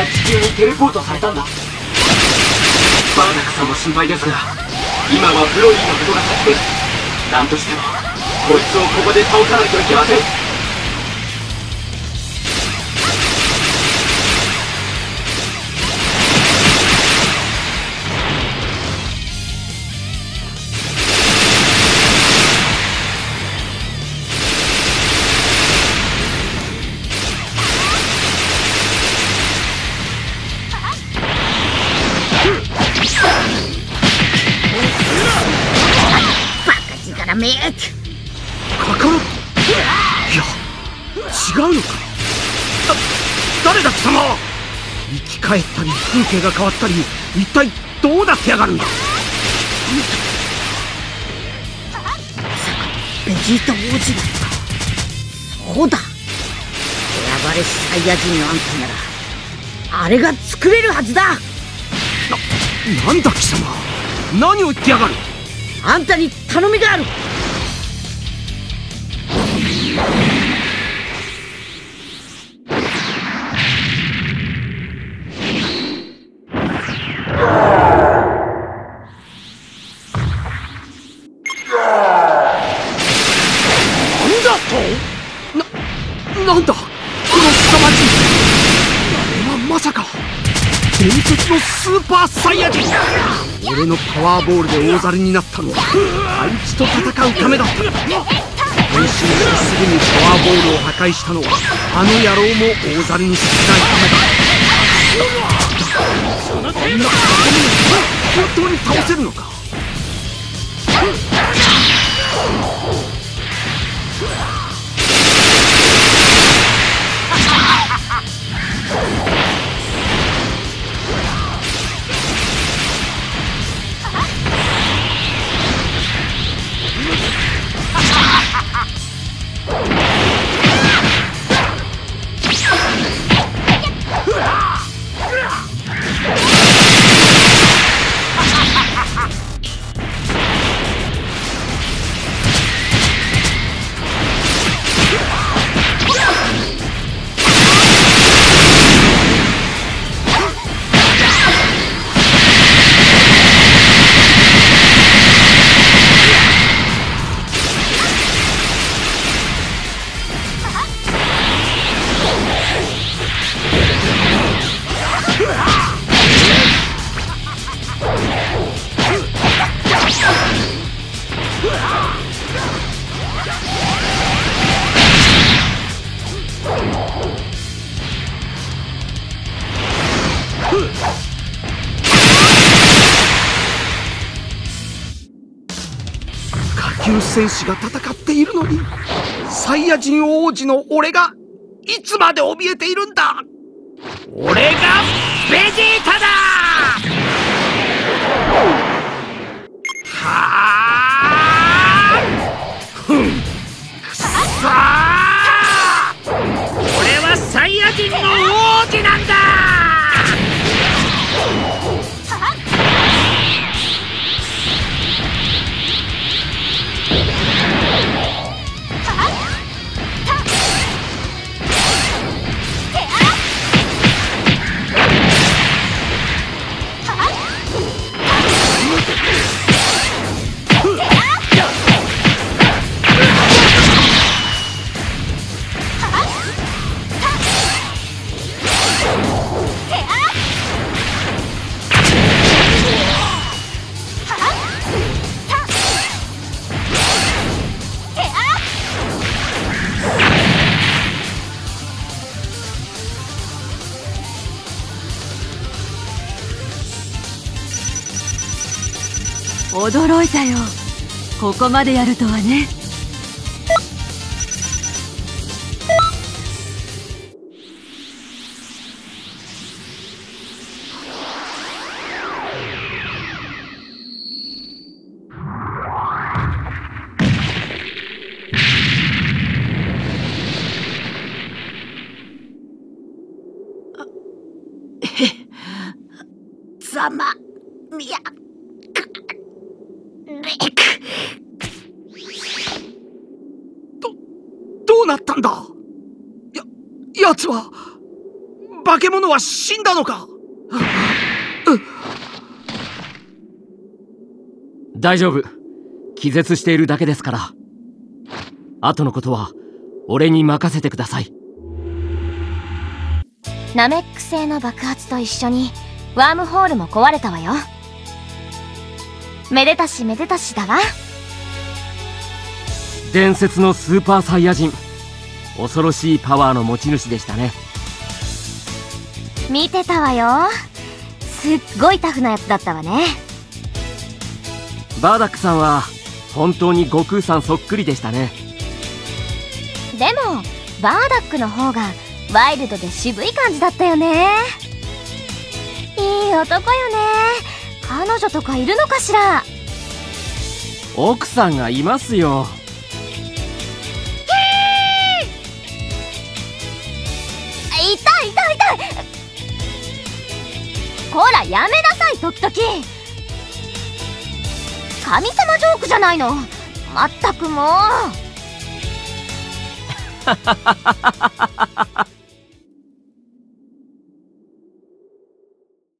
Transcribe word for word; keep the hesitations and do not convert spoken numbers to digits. が地球にテレポートされたんだ。バーナクさんも心配ですが、今はブロリーのことが先です。何としてもこいつをここで倒さないといけません。メイクカカロット、いや違うのか。だ誰だ貴様。生き返ったり風景が変わったり、一体どうなってやがるんだ。まさかベジータ王子だった。そうだ、選ばれしサイヤ人のあんたならあれが作れるはずだ。な、なんだ貴様、何を言ってやがる。あんたに頼みがある。なんだと、な、なんだこの凄まじい。あれはまさか伝説のスーパーサイヤ人。俺のパワーボールで大ざれになったのはあいつと戦うためだった。変身してすぐにパワーボールを破壊したのはあの野郎も大ざれにさせないためだ。こんなことに本当に倒せるのか。戦士が戦っているのに、サイヤ人王子の俺がいつまで怯えているんだ。俺がベジータだ。はーふん、くそー、俺はサイヤ人の王子なんだ。驚いたよ、ここまでやるとはね。あ、えっ、ざまみや。ど、どうなったんだ。や、奴は、化け物は死んだのか。大丈夫。気絶しているだけですから。後のことは俺に任せてください。ナメック星の爆発と一緒にワームホールも壊れたわよ。めでたしめでたしだわ。伝説のスーパーサイヤ人、恐ろしいパワーの持ち主でしたね。見てたわよ。すっごいタフなやつだったわね。バーダックさんは本当に悟空さんそっくりでしたね。でもバーダックの方がワイルドで渋い感じだったよね。いい男よね。彼女とかいるのかしら。奥さんがいますよ。痛い痛い痛い。こらやめなさい時々。神様ジョークじゃないの。まったくもう。